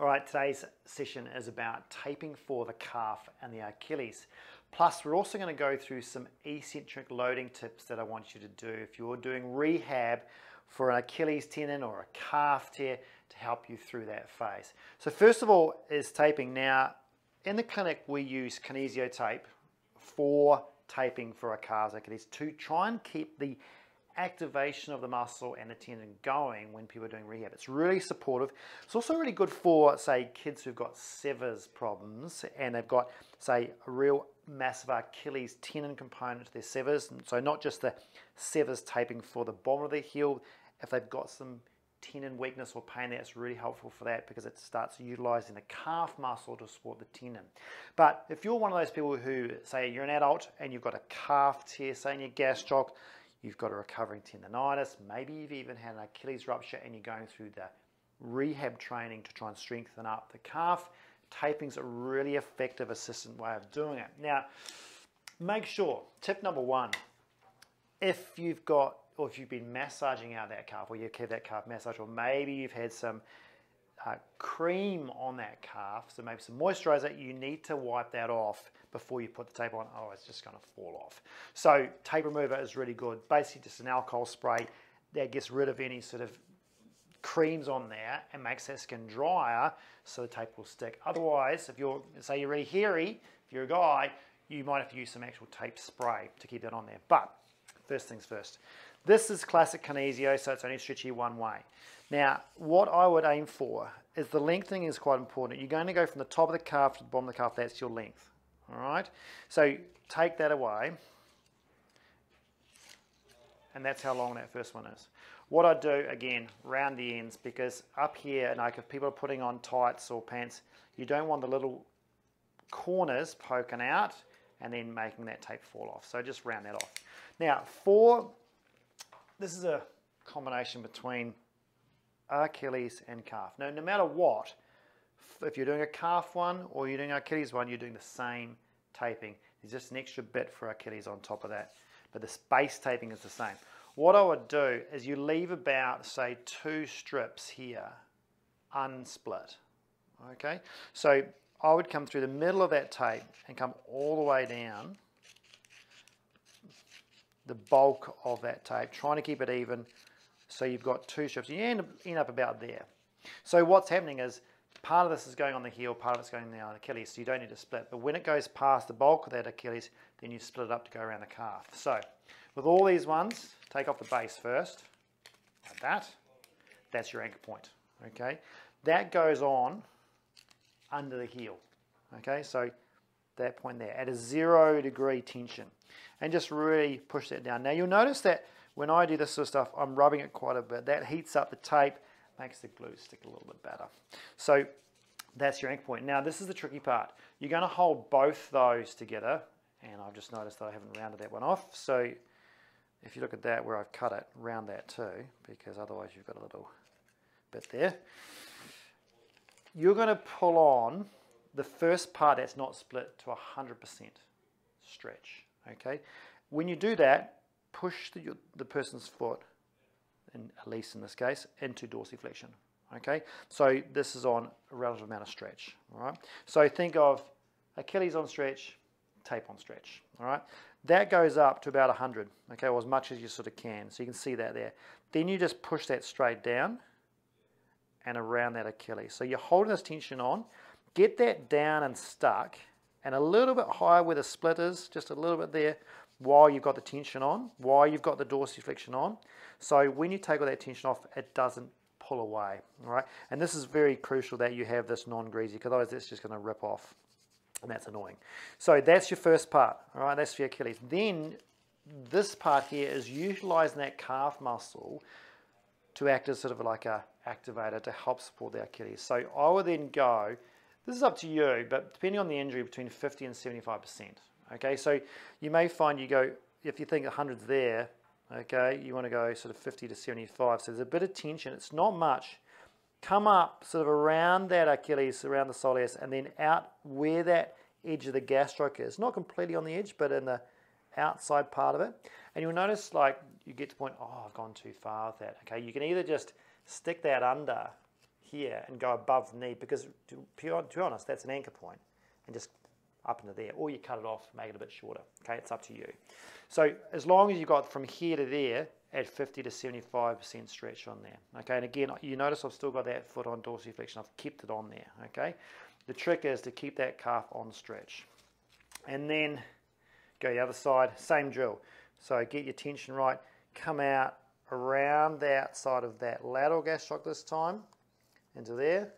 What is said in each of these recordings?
All right, today's session is about taping for the calf and the Achilles. Plus, we're also going to go through some eccentric loading tips that I want you to do if you're doing rehab for an Achilles tendon or a calf tear to help you through that phase. So first of all is taping. Now, in the clinic, we use Kinesio Tape for taping for a calf's Achilles to try and keep the activation of the muscle and the tendon going when people are doing rehab. It's really supportive. It's also really good for, say, kids who've got Sever's problems and they've got, say, a real massive Achilles tendon component to their Sever's. So not just the Sever's taping for the bottom of their heel. If they've got some tendon weakness or pain, that's really helpful for that because it starts utilizing the calf muscle to support the tendon. But if you're one of those people who, say, you're an adult and you've got a calf tear, say in your gastroc, you've got a recovering tendinitis, maybe you've even had an Achilles rupture and you're going through the rehab training to try and strengthen up the calf, taping's a really effective, assistant way of doing it. Now, make sure, tip number one, if you've got, or if you've been massaging out that calf, or you've had that calf massage, or maybe you've had some cream on that calf, so maybe some moisturizer, you need to wipe that off before you put the tape on, otherwise it's just going to fall off. So tape remover is really good, basically just an alcohol spray that gets rid of any sort of creams on there and makes that skin drier so the tape will stick. Otherwise, if you're, say you're really hairy, if you're a guy, you might have to use some actual tape spray to keep that on there. But first things first. This is classic Kinesio, so it's only stretchy one way. Now, what I would aim for is the lengthening is quite important. You're going to go from the top of the calf to the bottom of the calf. That's your length, all right? So take that away, and that's how long that first one is. What I do, again, round the ends, because up here, like if people are putting on tights or pants, you don't want the little corners poking out and then making that tape fall off. So just round that off. Now, this is a combination between Achilles and calf. Now, no matter what, if you're doing a calf one or you're doing an Achilles one, you're doing the same taping. There's just an extra bit for Achilles on top of that, but the space taping is the same. What I would do is you leave about, say, two strips here unsplit, okay? So I would come through the middle of that tape and come all the way down the bulk of that tape, trying to keep it even so you've got two strips. You end up about there. So what's happening is part of this is going on the heel, part of it's going on the Achilles, so you don't need to split. But when it goes past the bulk of that Achilles, then you split it up to go around the calf. So with all these ones, take off the base first, like that. That's your anchor point, okay? That goes on under the heel, okay? So that point there at a 0 degree tension, and just really push that down. Now you'll notice that when I do this sort of stuff, I'm rubbing it quite a bit. That heats up the tape, makes the glue stick a little bit better. So that's your anchor point. Now this is the tricky part. You're going to hold both those together, and I've just noticed that I haven't rounded that one off. So if you look at that where I've cut it, round that too, because otherwise you've got a little bit there. You're going to pull on the first part that's not split to 100% stretch, okay? When you do that, push the person's foot, and at least in this case, into dorsiflexion, okay? So this is on a relative amount of stretch, all right? So think of Achilles on stretch, tape on stretch, all right? That goes up to about 100, okay, or as much as you sort of can, so you can see that there. Then you just push that straight down and around that Achilles. So you're holding this tension on, get that down and stuck, and a little bit higher where the split is, just a little bit there, while you've got the tension on, while you've got the dorsiflexion on. So when you take all that tension off, it doesn't pull away, all right? And this is very crucial that you have this non-greasy, because otherwise it's just gonna rip off, and that's annoying. So that's your first part, all right? That's for your Achilles. Then this part here is utilizing that calf muscle to act as sort of like a activator to help support the Achilles. So I will then go, this is up to you, but depending on the injury, between 50 and 75%, okay? So you may find you go, if you think 100's there, okay, you want to go sort of 50 to 75, so there's a bit of tension, it's not much. Come up sort of around that Achilles, around the soleus, and then out where that edge of the gastroc is. Not completely on the edge, but in the outside part of it. And you'll notice, like, you get to the point, oh, I've gone too far with that, okay? You can either just stick that under here and go above the knee, because to be honest, that's an anchor point, and just up into there, or you cut it off, make it a bit shorter. Okay, it's up to you. So as long as you've got from here to there at 50 to 75% stretch on there. Okay, and again, you notice I've still got that foot on dorsiflexion. I've kept it on there. Okay, the trick is to keep that calf on stretch, and then go the other side, same drill. So get your tension right, come out around the outside of that lateral gastroc this time, into there,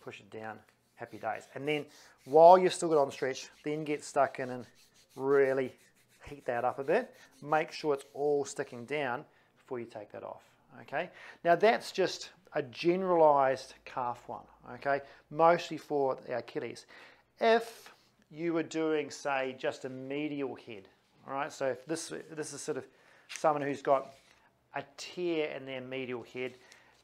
push it down, happy days. And then while you've still got on stretch, then get stuck in and really heat that up a bit. Make sure it's all sticking down before you take that off, okay? Now that's just a generalized calf one, okay? Mostly for the Achilles. If you were doing, say, just a medial head, all right? So if this is sort of someone who's got a tear in their medial head,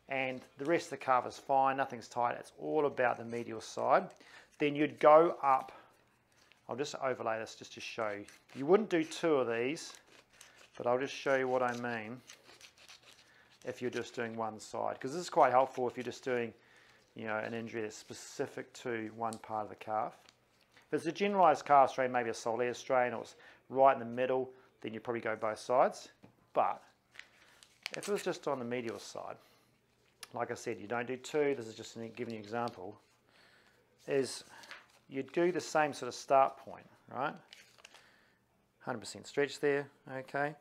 and the rest of the calf is fine, nothing's tight, it's all about the medial side, then you'd go up. I'll just overlay this just to show you. You wouldn't do two of these, but I'll just show you what I mean if you're just doing one side, because this is quite helpful if you're just doing, you know, an injury that's specific to one part of the calf. If it's a generalized calf strain, maybe a soleus strain, or it's right in the middle, then you probably go both sides. But if it was just on the medial side, like I said, you don't do two, this is just giving you an example, is you do the same sort of start point, right? 100% stretch there, okay?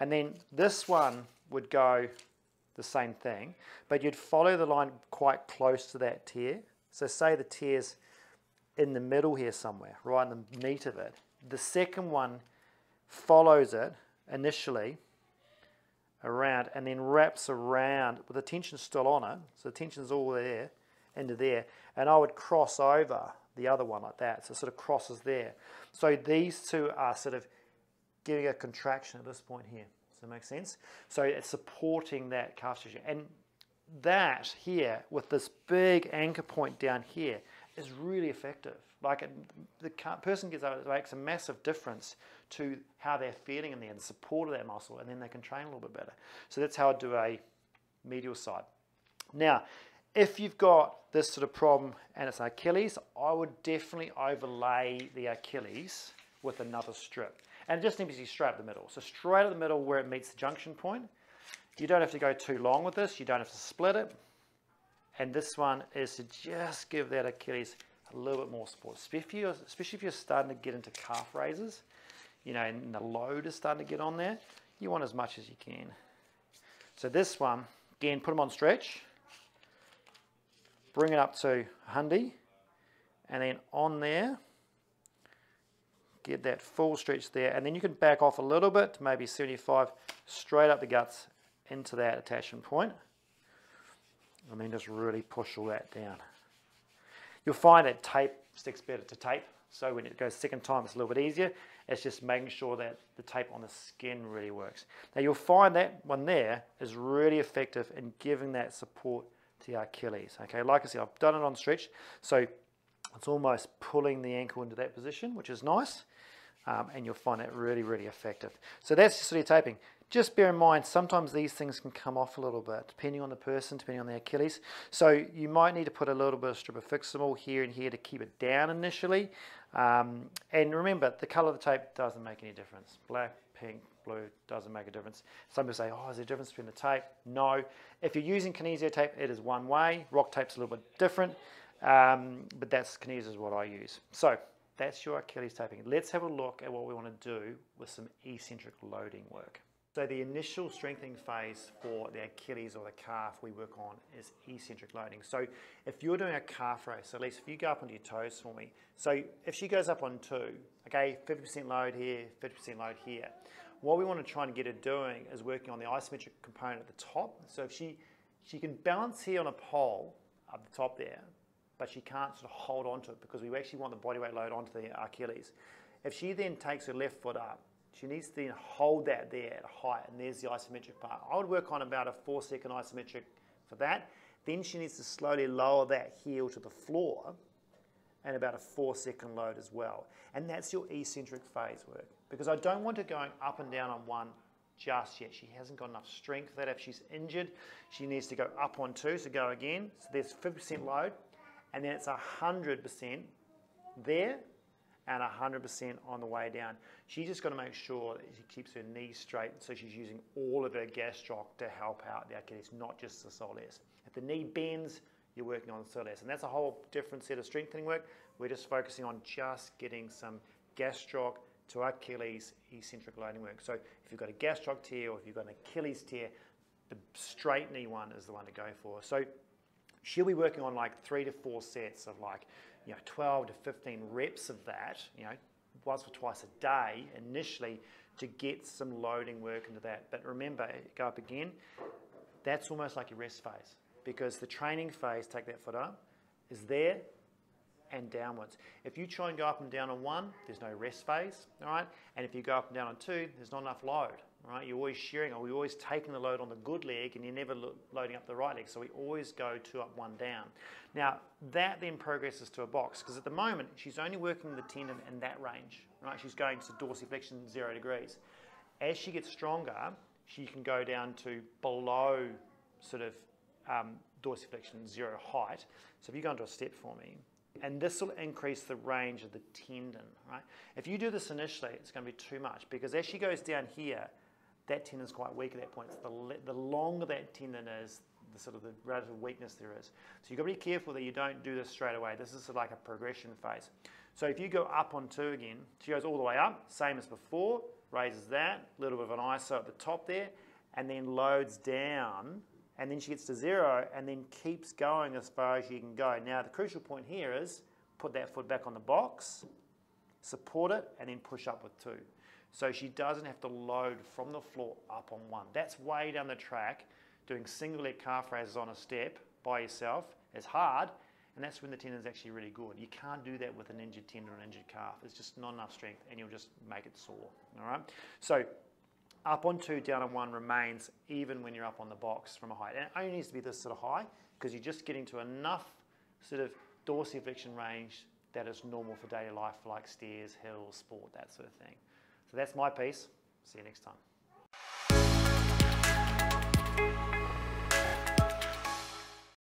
And then this one would go the same thing, but you'd follow the line quite close to that tear. So say the tear's in the middle here somewhere, right in the meat of it. The second one follows it initially around and then wraps around with the tension still on it, so the tension's all there into there, and I would cross over the other one like that, so it sort of crosses there. So these two are sort of giving a contraction at this point here. Does that make sense? So it's supporting that calf tissue, and that here with this big anchor point down here is really effective. Like the person gets out, it makes a massive difference to how they're feeling in there, and the support of that muscle, and then they can train a little bit better. So that's how I do a medial side. Now, if you've got this sort of problem and it's an Achilles, I would definitely overlay the Achilles with another strip. And it just needs to be straight up the middle. So straight up the middle where it meets the junction point. You don't have to go too long with this. You don't have to split it. And this one is to just give that Achilles a little bit more support, especially if you're starting to get into calf raises, you know, and the load is starting to get on there. You want as much as you can. So this one, again, put them on stretch, bring it up to 100, and then on there, get that full stretch there, and then you can back off a little bit, maybe 75, straight up the guts into that attachment point. And then just really push all that down. You'll find that tape sticks better to tape, so when it goes second time it's a little bit easier. It's just making sure that the tape on the skin really works. Now you'll find that one there is really effective in giving that support to your Achilles. Okay, like I said, I've done it on stretch, so it's almost pulling the ankle into that position, which is nice, and you'll find that really, really effective. So that's just sort of taping. Just bear in mind, sometimes these things can come off a little bit, depending on the person, depending on the Achilles. So you might need to put a little bit of strip of fixable here and here to keep it down initially. And remember, the colour of the tape doesn't make any difference. Black, pink, blue, doesn't make a difference. Some people say, oh, is there a difference between the tape? No. If you're using Kinesio tape, it is one way. Rock tape's a little bit different, but that's Kinesio is what I use. So that's your Achilles taping. Let's have a look at what we want to do with some eccentric loading work. So the initial strengthening phase for the Achilles or the calf we work on is eccentric loading. So if you're doing a calf raise, so at least if you go up onto your toes for me, so if she goes up on two, okay, 50% load here, 50% load here, what we want to try and get her doing is working on the isometric component at the top. So if she can balance here on a pole up the top there, but she can't sort of hold onto it because we actually want the bodyweight load onto the Achilles. If she then takes her left foot up, she needs to then hold that there at a height, and there's the isometric part. I would work on about a 4-second isometric for that. Then she needs to slowly lower that heel to the floor and about a 4-second load as well. And that's your eccentric phase work, because I don't want her going up and down on one just yet. She hasn't got enough strength for that. If she's injured, she needs to go up on two, so go again. So there's 50% load, and then it's 100% there and 100% on the way down. She's just got to make sure that she keeps her knees straight, so she's using all of her gastroc to help out the Achilles, not just the soleus. If the knee bends, you're working on the soleus, and that's a whole different set of strengthening work. We're just focusing on just getting some gastroc to Achilles eccentric loading work. So if you've got a gastroc tear or if you've got an Achilles tear, the straight knee one is the one to go for. So she'll be working on like 3 to 4 sets of 12 to 15 reps of that, once or twice a day initially to get some loading work into that. But remember, go up again, that's almost like your rest phase, because the training phase, take that foot up, is there and downwards. If you try and go up and down on one, there's no rest phase, all right? And if you go up and down on two, there's not enough load, all right? You're always sharing, or we're always taking the load on the good leg, and you're never loading up the right leg, so we always go 2 up, 1 down. Now, that then progresses to a box, because at the moment, she's only working the tendon in that range, right? She's going to dorsiflexion 0 degrees. As she gets stronger, she can go down to below sort of dorsiflexion 0 height. So if you go into a step for me, and this will increase the range of the tendon, right? If you do this initially, it's going to be too much, because as she goes down here, that tendon's quite weak at that point. It's the longer that tendon is, the sort of the relative weakness there is. So you've got to be careful that you don't do this straight away. This is sort of like a progression phase. So if you go up on two again, she goes all the way up, same as before, raises that, a little bit of an iso at the top there, and then loads down, and then she gets to 0 and then keeps going as far as you can go. Now, the crucial point here is put that foot back on the box, support it, and then push up with 2. So she doesn't have to load from the floor up on 1. That's way down the track. Doing single leg calf raises on a step by yourself is hard, and that's when the tendon's actually really good. You can't do that with an injured tendon or an injured calf. It's just not enough strength, and you'll just make it sore, all right? So up on 2, down on 1 remains even when you're up on the box from a height. And it only needs to be this sort of high, because you're just getting to enough sort of dorsiflexion range that is normal for daily life, like stairs, hills, sport, that sort of thing. So that's my piece. See you next time.